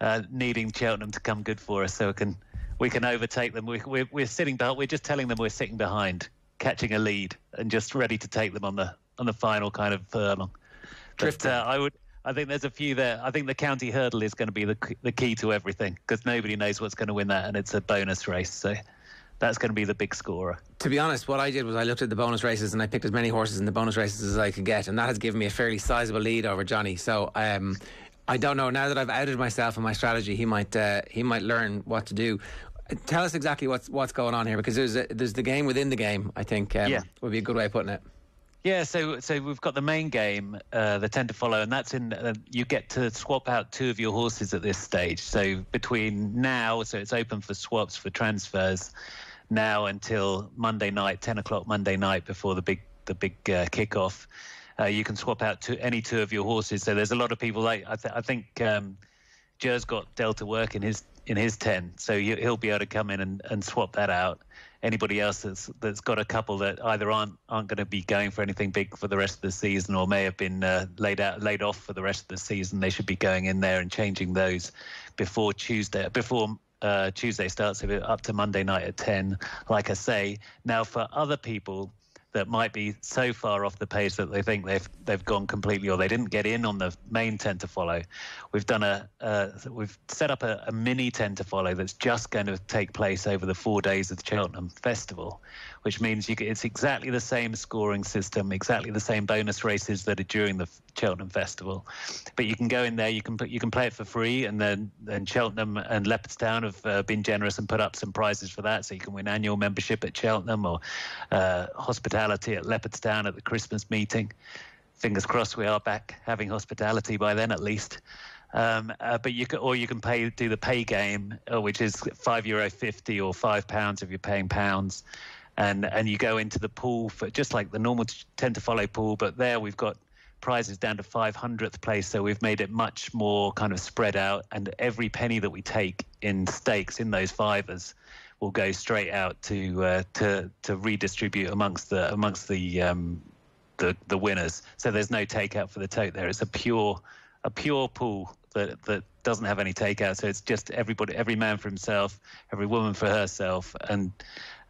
uh, needing Cheltenham to come good for us so we can we can overtake them. We, we're, we're sitting behind. We're just telling them we're sitting behind, catching a lead, and just ready to take them on the on the final kind of furlong. But uh, I would. I think there's a few there. I think the county hurdle is going to be the the key to everything, because nobody knows what's going to win that, and it's a bonus race. So that's going to be the big scorer. To be honest, what I did was I looked at the bonus races and I picked as many horses in the bonus races as I could get, and that has given me a fairly sizable lead over Johnny. So um, I don't know. Now that I've outed myself and my strategy, he might uh, he might learn what to do. Tell us exactly what's what's going on here, because there's a, there's the game within the game. I think um, yeah. would be a good way of putting it. Yeah, so so we've got the main game, uh, the ten to follow, and that's in. Uh, you get to swap out two of your horses at this stage. So between now, so it's open for swaps for transfers now until Monday night, ten o'clock Monday night before the big the big uh, kickoff. Uh, you can swap out to any two of your horses. So there's a lot of people. Like I, th I think um, Joe's got Delta Work in his in his ten, so he, he'll be able to come in and, and swap that out. Anybody else that's that's got a couple that either aren't aren't going to be going for anything big for the rest of the season, or may have been uh, laid out laid off for the rest of the season, they should be going in there and changing those before Tuesday before uh, Tuesday starts, so up to Monday night at ten. Like I say, now for other people that might be so far off the page that they think they've they've gone completely, or they didn't get in on the main ten to follow, we've done a uh, we've set up a, a mini ten to follow that's just going to take place over the four days of the Cheltenham Festival, which means you, it's exactly the same scoring system, exactly the same bonus races that are during the Cheltenham Festival, but you can go in there, you can put you can play it for free, and then then Cheltenham and Leopardstown have uh, been generous and put up some prizes for that, so you can win annual membership at Cheltenham, or uh, hospitality at Leopardstown at the Christmas meeting. Fingers crossed we are back having hospitality by then, at least. Um, uh, but you can, or you can pay do the pay game, uh, which is five euro fifty or five pounds if you're paying pounds, and and you go into the pool for just like the normal ten to follow pool. But there we've got prizes down to five hundredth place, so we've made it much more kind of spread out, and every penny that we take in stakes in those fivers will go straight out to uh, to to redistribute amongst the amongst the um, the the winners. So there's no takeout for the Tote there. It's a pure a pure pool that that doesn't have any takeout. So it's just everybody, every man for himself, every woman for herself, and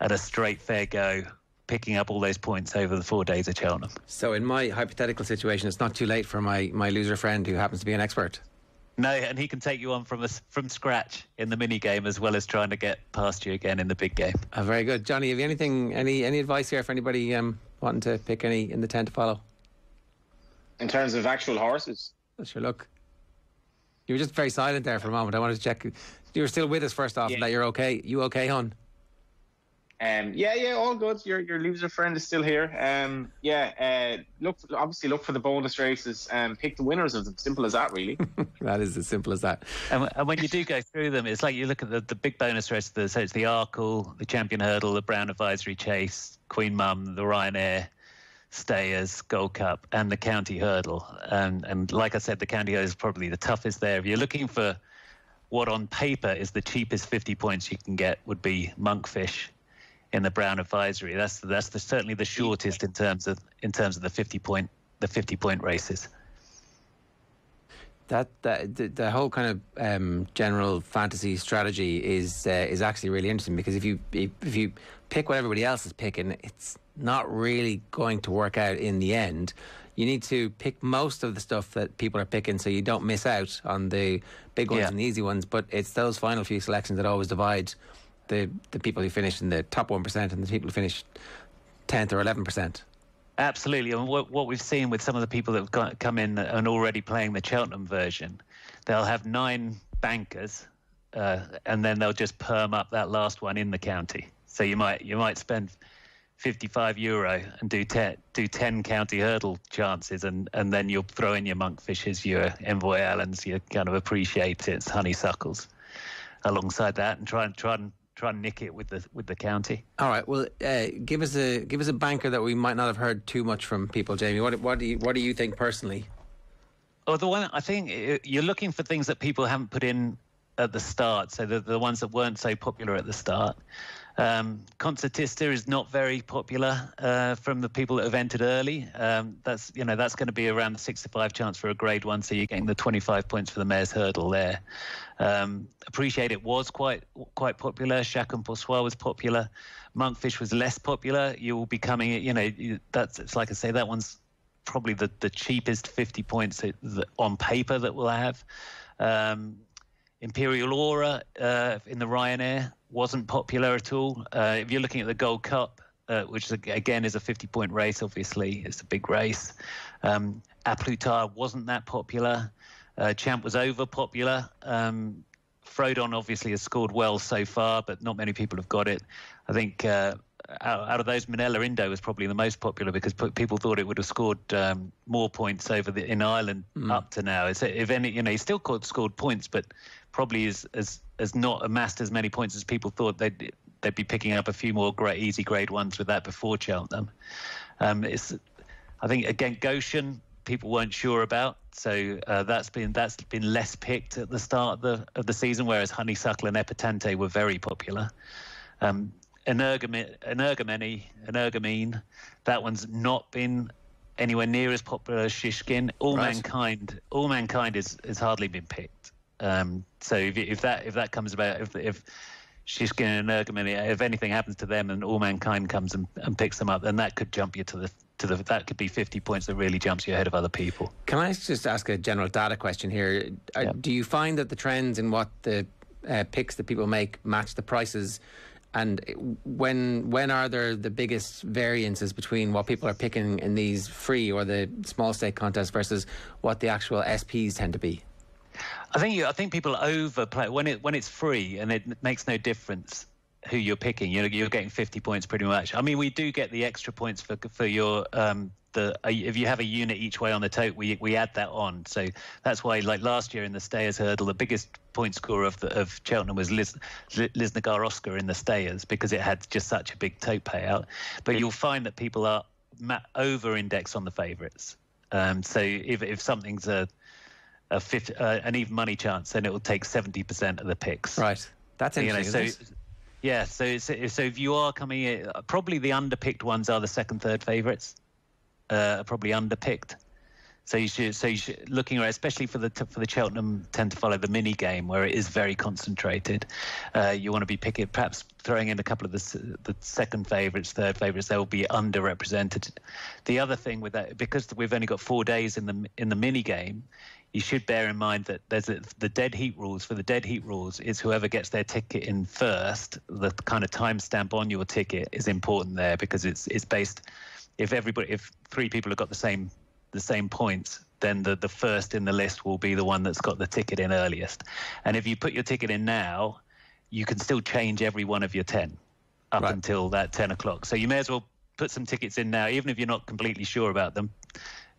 at a straight fair go, picking up all those points over the four days of Cheltenham. So in my hypothetical situation, it's not too late for my my loser friend who happens to be an expert. No, and he can take you on from a, from scratch in the mini game, as well as trying to get past you again in the big game. Oh, very good, Johnny. Have you anything, any any advice here for anybody um, wanting to pick any in the ten to follow? In terms of actual horses, that's your look. You were just very silent there for a moment. I wanted to check you were still with us first off. Yeah. That you're okay. You okay, hon? Um, yeah, yeah, all good. Your your loser friend is still here. Um, yeah, uh, look, obviously look for the bonus races and pick the winners of them. Simple as that, really. That is as simple as that. And, and when you do go through them, it's like you look at the, the big bonus races. So it's the Arkle, the Champion Hurdle, the Brown Advisory Chase, Queen Mum, the Ryanair, Stayers, Gold Cup, and the County Hurdle. And, and like I said, the County Hurdle is probably the toughest there. If you're looking for what on paper is the cheapest fifty points you can get, would be Monkfish in the Brown Advisory. That's that's the, certainly the shortest in terms of in terms of the fifty point the fifty point races. That that the, the whole kind of um, general fantasy strategy is uh, is actually really interesting, because if you if, if you pick what everybody else is picking, it's not really going to work out in the end. You need to pick most of the stuff that people are picking, so you don't miss out on the big ones, yeah, and the easy ones. But it's those final few selections that always divide the the people who finish in the top one percent and the people who finish tenth or eleven percent. Absolutely. And what, what we've seen with some of the people that have got, come in and already playing the Cheltenham version, they'll have nine bankers uh, and then they'll just perm up that last one in the county. So you might you might spend fifty-five euro and do ten, do ten county hurdle chances, and, and then you'll throw in your monkfishes, your Envoy Allens, your kind of appreciate it's honeysuckles alongside that, and try and try and try and nick it with the with the county. All right, well, uh, give us a give us a banker that we might not have heard too much from people, Jamie. What what do you what do you think personally? Oh, the one I think you're looking for things that people haven't put in at the start, so the the ones that weren't so popular at the start. Um, concertista is not very popular uh, from the people that have entered early. Um, that's you know that's going to be around the sixty-five chance for a grade one, so you're getting the twenty-five points for the mare's hurdle there. Um, appreciate it was quite quite popular. Chacun pour soi was popular. Monkfish was less popular. You will be coming, you know, that's it's like I say, that one's probably the the cheapest fifty points on paper that we'll have. Um, Imperial Aura uh, in the Ryanair wasn't popular at all. Uh, if you're looking at the Gold Cup, uh, which again is a fifty-point race, obviously it's a big race. Um, Aplutar wasn't that popular. Uh, Champ was overpopular. Um, Frodon obviously has scored well so far, but not many people have got it. I think uh, out, out of those, Manila Indo was probably the most popular because people thought it would have scored um, more points over the, in Ireland mm. up to now. It's, if any, you know, he still scored points, but probably is as as not amassed as many points as people thought. They'd they'd be picking up a few more great easy grade ones with that before Cheltenham. Um, it's I think again Goshen people weren't sure about, so uh, that's been that's been less picked at the start of the of the season. Whereas Honeysuckle and Epitante were very popular. Um, Energami, Energameni, Energamine, that one's not been anywhere near as popular as Shishkin. All right. mankind, all mankind is is hardly been picked. Um, so if, if that if that comes about, if if Shishkin and Ergamini, if anything happens to them and All Mankind comes and, and picks them up, then that could jump you to the to the that could be fifty points that really jumps you ahead of other people. Can I just ask a general data question here? Are, yeah. Do you find that the trends in what the uh, picks that people make match the prices? And when when are there the biggest variances between what people are picking in these free or the small stake contests versus what the actual S Ps tend to be? I think you, I think people overplay when it when it's free and it makes no difference who you're picking. You know, you're getting fifty points pretty much. I mean, we do get the extra points for for your um, the if you have a unit each way on the tote, we we add that on. So that's why, like last year in the Stayers Hurdle, the biggest point scorer of the, of Cheltenham was Liz, Liznagar Oscar in the Stayers because it had just such a big tote payout. But you'll find that people are over indexed on the favourites. Um, so if if something's a A fifty, uh, an even money chance, then it will take seventy percent of the picks. Right, that's interesting. You know, so, yeah, so it's, so if you are coming in, probably the underpicked ones are the second, third favourites. Uh, are probably underpicked. So you should, so you should, looking around, especially for the for the Cheltenham, tend to follow the mini game where it is very concentrated. Uh, you want to be picking, perhaps throwing in a couple of the the second favourites, third favourites. They will be underrepresented. The other thing with that, because we've only got four days in the in the mini game. You should bear in mind that there's a, the dead heat rules. For the dead heat rules, it's whoever gets their ticket in first. The kind of timestamp on your ticket is important there because it's it's based. If everybody, if three people have got the same the same points, then the the first in the list will be the one that's got the ticket in earliest. And if you put your ticket in now, you can still change every one of your ten up right. until that ten o'clock. So you may as well put some tickets in now, even if you're not completely sure about them.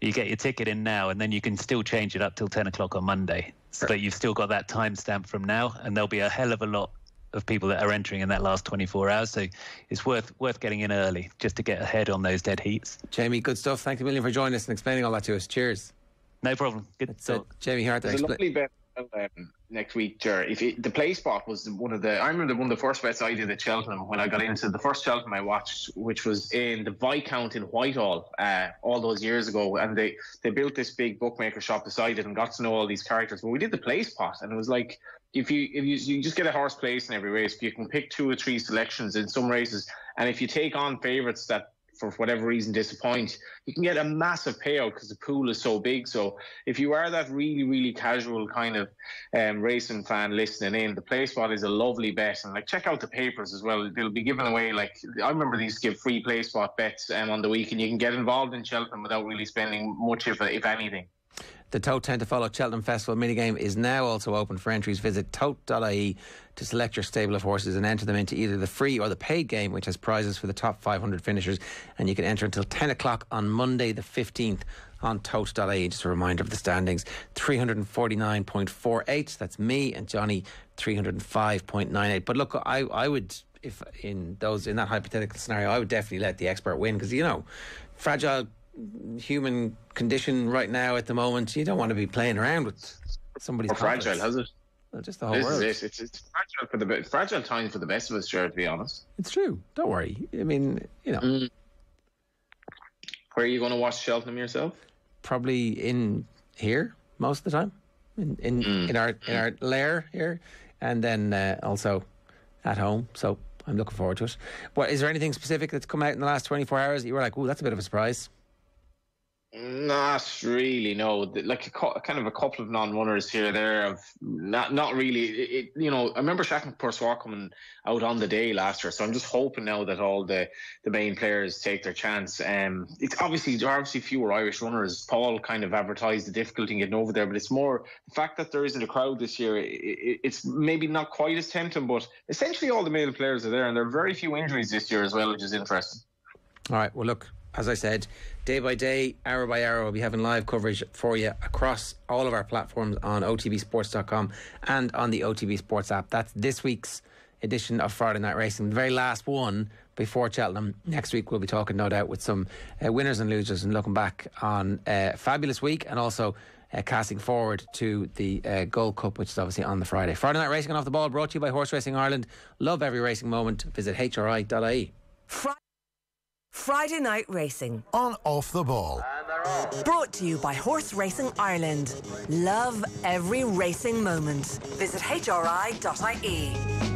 You get your ticket in now, and then you can still change it up till ten o'clock on Monday. So that you've still got that timestamp from now, and there'll be a hell of a lot of people that are entering in that last twenty-four hours. So it's worth worth getting in early just to get ahead on those dead heats. Jamie, good stuff. Thank you a million for joining us and explaining all that to us. Cheers. No problem. Good talk. Jamie Hart. There's a lovely bet um, next week, Ger. If it, the play spot was one of the, I remember one of the first bets I did at Cheltenham when I got into the first Cheltenham I watched, which was in the Viscount in Whitehall uh, all those years ago, and they, they built this big bookmaker shop beside it and got to know all these characters. But we did the play spot, and it was like, If you if you, you just get a horse placed in every race, you can pick two or three selections in some races, and if you take on favourites that for whatever reason disappoint, you can get a massive payout because the pool is so big. So if you are that really, really casual kind of um, racing fan listening in, the play spot is a lovely bet. And like, check out the papers as well. They'll be giving away, like, I remember they used to give free play spot bets um, on the week, and you can get involved in Cheltenham without really spending much, if, if anything. The Tote ten to follow Cheltenham Festival minigame is now also open for entries. Visit tote dot I E to select your stable of horses and enter them into either the free or the paid game, which has prizes for the top five hundred finishers. And you can enter until ten o'clock on Monday the fifteenth on tote dot I E. Just a reminder of the standings: three forty-nine point four eight, that's me, and Johnny three oh five point nine eight. But look, I, I would, if in those in that hypothetical scenario, I would definitely let the expert win, because, you know, fragile human condition right now at the moment, you don't want to be playing around with somebody's confidence. Fragile, has it? Well, just the whole world. It. It's, it's fragile for the fragile time for the best of us, sure, to be honest. It's true. Don't worry. I mean, you know. Mm. Where are you going to watch Cheltenham yourself? Probably in here most of the time, in in, mm. in our in our lair here, and then uh, also at home. So I'm looking forward to it. But is there anything specific that's come out in the last twenty-four hours that you were like, "Oh, that's a bit of a surprise"? Not really, no. Like a co- kind of a couple of non-runners here or there. Of not, not really. It, it, you know, I remember Shaq and Pursuar coming out on the day last year, so I'm just hoping now that all the, the main players take their chance. Um, it's obviously there are obviously fewer Irish runners. Paul kind of advertised the difficulty in getting over there, but it's more the fact that there isn't a crowd this year. It, it, it's maybe not quite as tempting, but essentially all the male players are there, and there are very few injuries this year as well, which is interesting. All right. Well, look. As I said, day by day, hour by hour, we'll be having live coverage for you across all of our platforms on O T B sports dot com and on the O T B Sports app. That's this week's edition of Friday Night Racing, the very last one before Cheltenham. Next week, we'll be talking, no doubt, with some uh, winners and losers and looking back on a fabulous week, and also uh, casting forward to the uh, Gold Cup, which is obviously on the Friday. Friday Night Racing and Off the Ball, brought to you by Horse Racing Ireland. Love every racing moment. Visit H R I dot I E. Friday. Friday Night Racing on Off the Ball, brought to you by Horse Racing Ireland. Love every racing moment. Visit H R I dot I E.